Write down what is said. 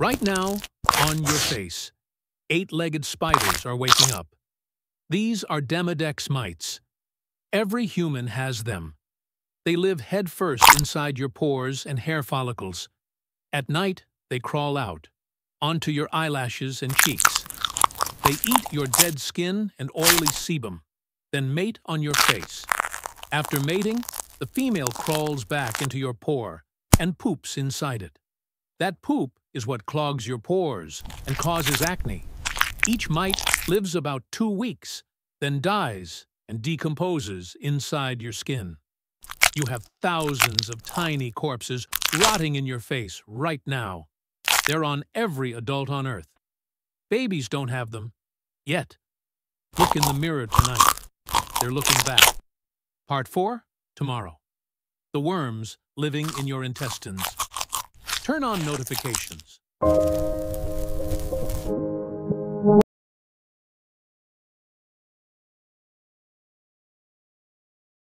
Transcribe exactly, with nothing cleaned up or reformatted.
Right now, on your face, eight-legged spiders are waking up. These are Demodex mites. Every human has them. They live headfirst inside your pores and hair follicles. At night, they crawl out, onto your eyelashes and cheeks. They eat your dead skin and oily sebum, then mate on your face. After mating, the female crawls back into your pore and poops inside it. That poop is what clogs your pores and causes acne. Each mite lives about two weeks, then dies and decomposes inside your skin. You have thousands of tiny corpses rotting in your face right now. They're on every adult on Earth. Babies don't have them, yet. Look in the mirror tonight. They're looking back. Part four, tomorrow. The worms living in your intestines. Turn on notifications.